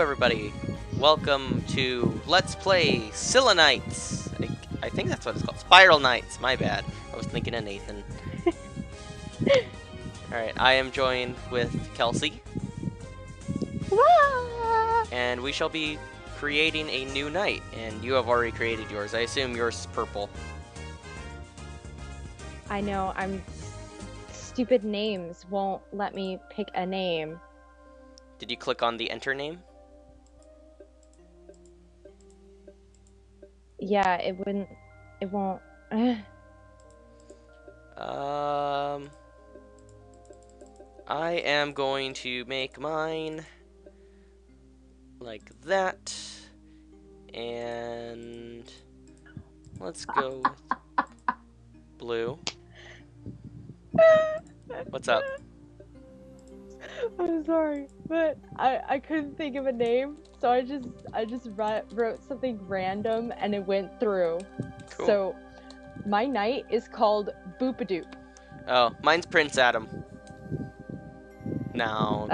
everybody, welcome to Let's Play Spiral Knights. I think that's what it's called, Spiral Knights, my bad. I was thinking of Nathan. Alright, I am joined with Kelsey. And we shall be creating a new knight, and you have already created yours. I assume yours is purple. I know, stupid names won't let me pick a name. Did you click on the enter name? Yeah, it won't. I am going to make mine like that. And let's go with blue. What's up? I'm sorry, but I couldn't think of a name, so I just wrote something random and it went through. Cool. So my knight is called Boopadoop. Oh, mine's Prince Adam. No.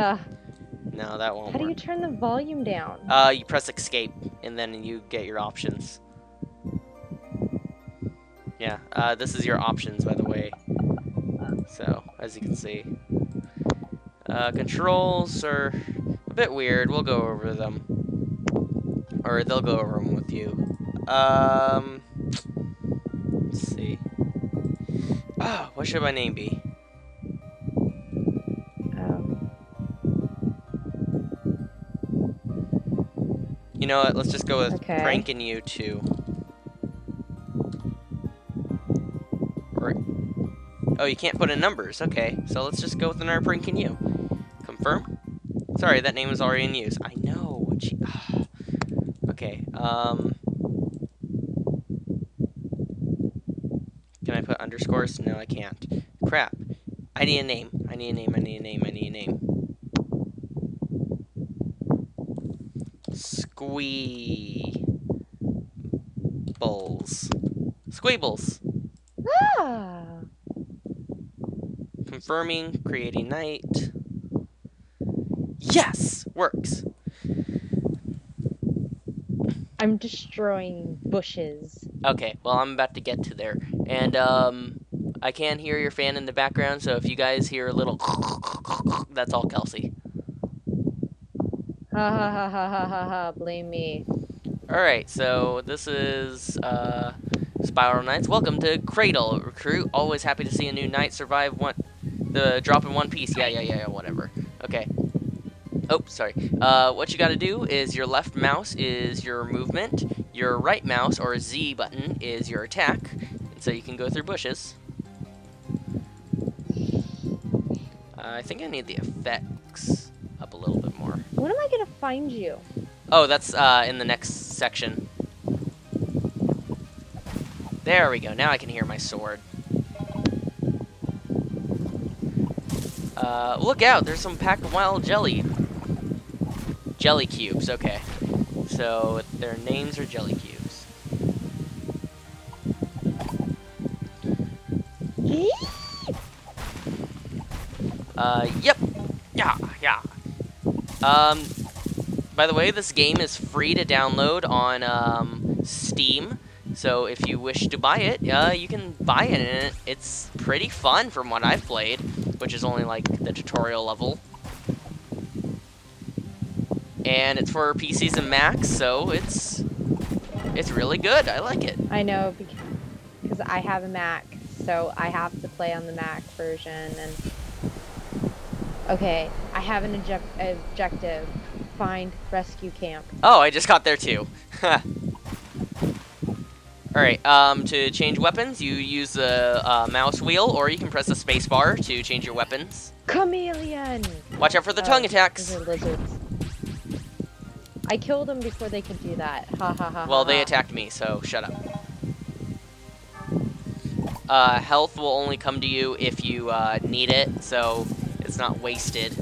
No, that won't work. How do you turn the volume down? You press escape and then you get your options. Yeah, this is your options, by the way. So, as you can see. Controls are a bit weird. We'll go over them. Or they'll go over them with you. Let's see. Oh, what should my name be? You know what? Let's just go with Prankinyou 2. Or, oh, you can't put in numbers. Okay, so let's just go with another Prankinyou. Confirm? Sorry, that name is already in use. I know. Gee, okay. Can I put underscores? No, I can't. Crap. I need a name. I need a name. Squeebles. Ah. Confirming. Creating knight. Yes! Works! I'm destroying bushes. Okay, well I'm about to get to there. And I can hear your fan in the background, so if you guys hear a little that's all Kelsey. Ha ha ha ha ha ha ha, blame me. Alright, so this is Spiral Knights. Welcome to Cradle. Recruit, always happy to see a new knight survive the drop in one piece. Yeah, whatever. Okay. Oh, sorry. What you gotta do is your left mouse is your movement, your right mouse or Z button is your attack, so you can go through bushes. I think I need the effects up a little bit more. When am I gonna find you? Oh, that's in the next section. There we go, now I can hear my sword. Look out, there's some pack of wild jelly. Jelly cubes, okay. So their names are jelly cubes. Yep. Yeah. By the way, this game is free to download on Steam. So if you wish to buy it, you can buy it, and it's pretty fun from what I've played, which is only like the tutorial level. And it's for PCs and Macs, so it's really good. I like it. I know, because I have a Mac, so I have to play on the Mac version. And okay, I have an objective: find rescue camp. Oh, I just got there too. Alright, to change weapons, you use the mouse wheel, or you can press the space bar to change your weapons. Chameleon! Watch out for the tongue attacks! Those are lizards. I killed them before they could do that. Well, they attacked me, so shut up. Health will only come to you if you need it, so it's not wasted.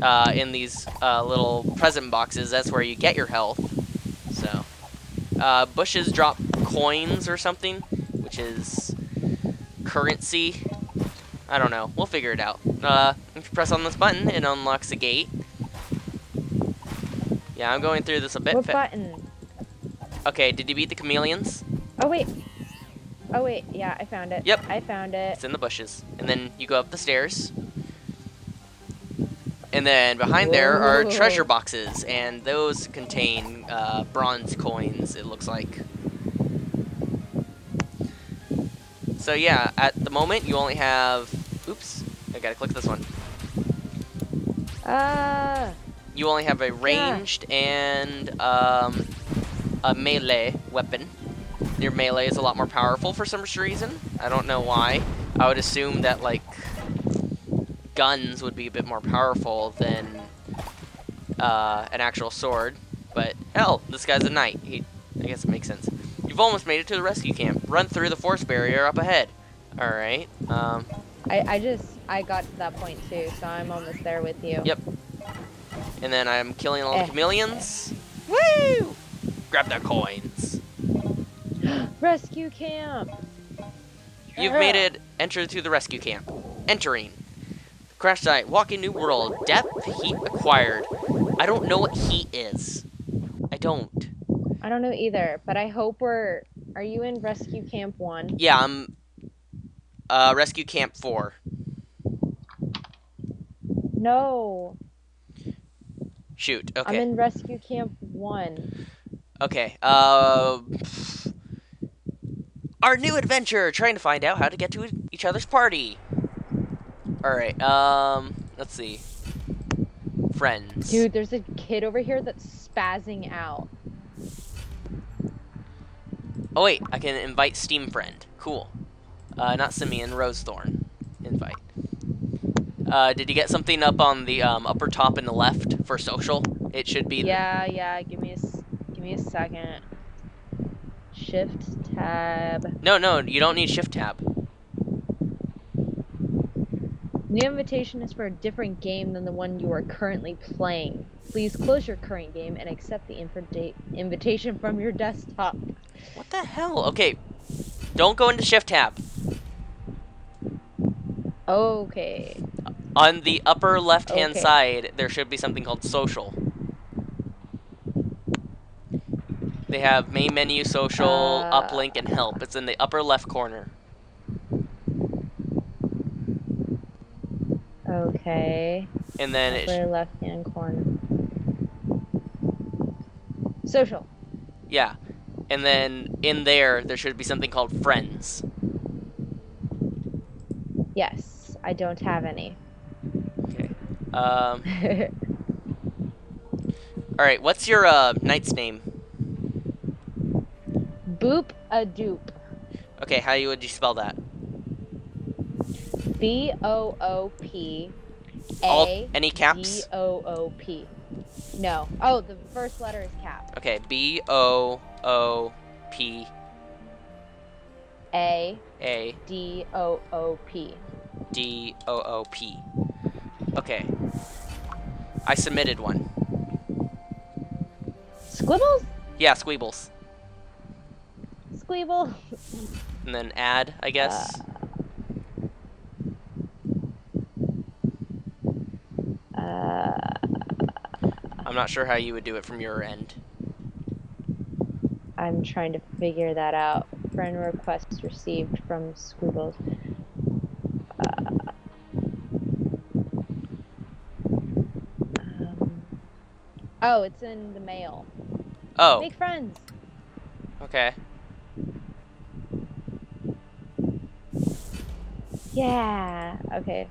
In these little present boxes, that's where you get your health. So, bushes drop coins or something, which is currency. I don't know. We'll figure it out. If you press on this button, it unlocks a gate. Yeah, I'm going through this a bit. What button? Okay, did you beat the chameleons? Oh, wait. Oh, wait. Yeah, I found it. Yep. I found it. It's in the bushes. And then you go up the stairs. And then behind there are treasure boxes. And those contain bronze coins, it looks like. So, yeah, at the moment, you only have... Oops. I gotta click this one. You only have a ranged and a melee weapon. Your melee is a lot more powerful for some reason. I don't know why. I would assume that, like, guns would be a bit more powerful than an actual sword. But, hell, this guy's a knight. I guess it makes sense. You've almost made it to the rescue camp. Run through the force barrier up ahead. Alright. I got to that point, too, so I'm almost there with you. Yep. And then I'm killing all the chameleons. Woo! Grab their coins. Rescue camp! You've made it. Enter to the rescue camp. Entering. Crash site. Walking new world. Depth. Heat acquired. I don't know what heat is. I don't. I don't know either, but I hope we're... Are you in rescue camp 1? Yeah, I'm... rescue camp 4. No. Shoot, okay. I'm in rescue camp 1. Okay, our new adventure, trying to find out how to get to each other's party. Alright, let's see. Friends. Dude, there's a kid over here that's spazzing out. Oh wait, I can invite Steam friend. Cool. Not Simeon, Rosethorn. Invite. Did you get something up on the upper top in the left for social? It should be. Yeah, yeah. Give me a second. Shift tab. No, you don't need shift tab. The invitation is for a different game than the one you are currently playing. Please close your current game and accept the invitation from your desktop. What the hell? Okay, don't go into shift tab. Okay. On the upper left-hand side, there should be something called social. They have main menu, social, uplink, and help. It's in the upper left corner. Okay. And then upper left-hand corner. Social. Yeah. And then in there should be something called friends. Yes, I don't have any. Alright, what's your knight's name? Boopadoop. Okay, how would you spell that? B-O-O-P-A. Any caps? B-O-O-P. No. Oh, the first letter is cap. Okay, B-O-O-P. A. D-O-O-P. D-O-O-P. Okay. I submitted one. Squibbles? Yeah, Squeebles. Squeeble. And then add, I guess. I'm not sure how you would do it from your end. I'm trying to figure that out. Friend request received from Squibbles. Oh, it's in the mail. Oh. Make friends. Okay. Yeah. Okay.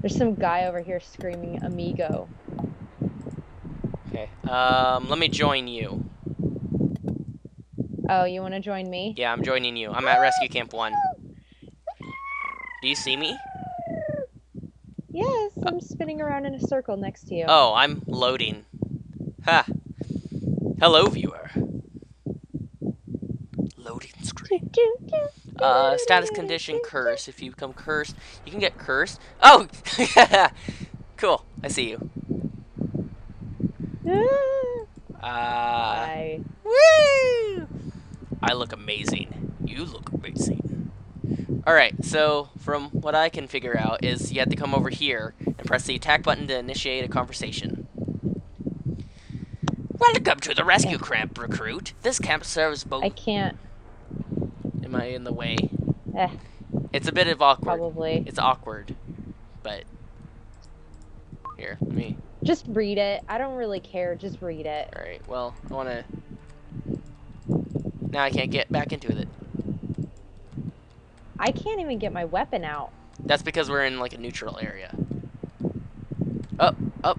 There's some guy over here screaming amigo. Okay. Let me join you. Oh, you want to join me? Yeah, I'm joining you. I'm at rescue camp 1. Do you see me? Yes, I'm spinning around in a circle next to you. Oh, I'm loading. Ha! Hello, viewer. Loading screen. Status condition curse. If you become cursed, you can get cursed. Oh! Cool. I see you. Hi. Woo! I look amazing. You look amazing. Alright, so from what I can figure out is you have to come over here and press the attack button to initiate a conversation. Welcome to the rescue camp, recruit. This camp serves both. I can't. Am I in the way? It's a bit of awkward. Probably. It's awkward, but here, let me. Just read it. I don't really care. Just read it. All right. Well, I want to. Now I can't get back into it. I can't even get my weapon out. That's because we're in like a neutral area. Up, up.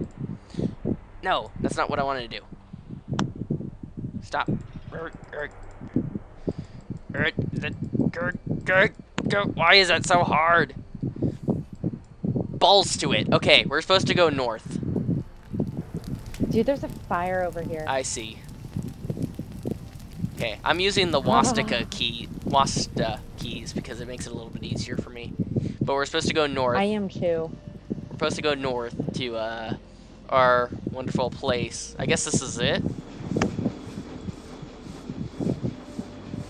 No, that's not what I wanted to do. Stop. Why is that so hard? Balls to it. Okay, we're supposed to go north. Dude, there's a fire over here. I see. Okay, I'm using the Wastica keys because it makes it a little bit easier for me. But we're supposed to go north. I am too. We're supposed to go north to our wonderful place. I guess this is it.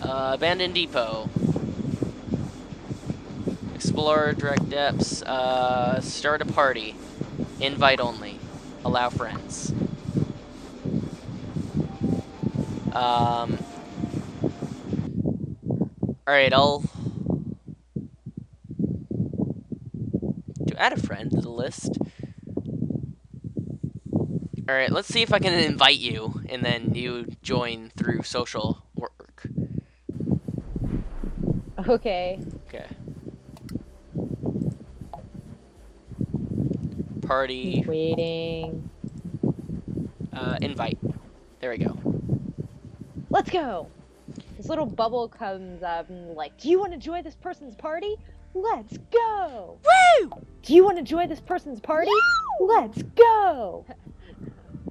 Abandoned Depot. Explore direct depths. Start a party. Invite only. Allow friends. Alright, I'll... To add a friend to the list. Alright, let's see if I can invite you, and then you join through social work. Okay. Okay. Party. Waiting. Invite. There we go. Let's go! This little bubble comes up and like, do you want to join this person's party? Let's go! Woo! Do you want to join this person's party? Woo! Let's go!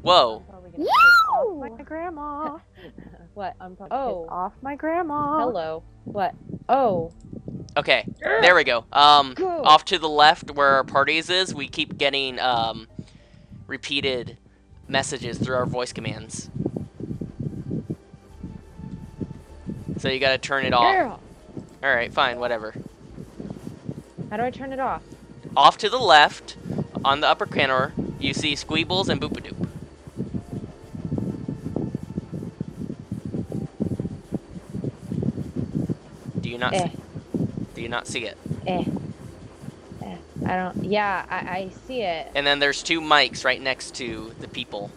Whoa. Woo! Off my grandma. What? I'm probably off my grandma. Hello. What? Oh. Okay. There we go. Go. Off to the left where our parties is, we keep getting repeated messages through our voice commands. So you gotta turn it off. Girl. All right, fine, whatever. How do I turn it off? Off to the left, on the upper corner, you see Squeebles and Boopadoop. Do you not see? Do you not see it? I don't. Yeah, I see it. And then there's two mics right next to the people.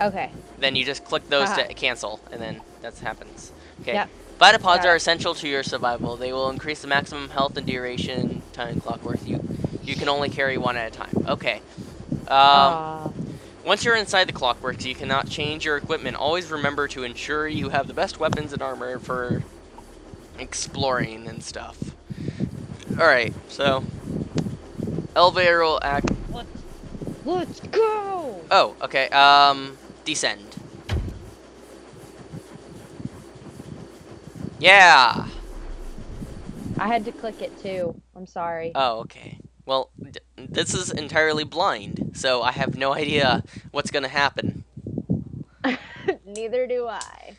Okay. Then you just click those to cancel, and then that happens. Okay. Yep. Vitapods are essential to your survival. They will increase the maximum health and duration time clockwork. You can only carry one at a time. Okay. Once you're inside the clockworks, you cannot change your equipment. Always remember to ensure you have the best weapons and armor for exploring and stuff. All right. So, Elvira will act. Let's go. Oh. Okay. Descend. Yeah! I had to click it too. I'm sorry. Oh, okay. Well, this is entirely blind, so I have no idea what's gonna happen. Neither do I.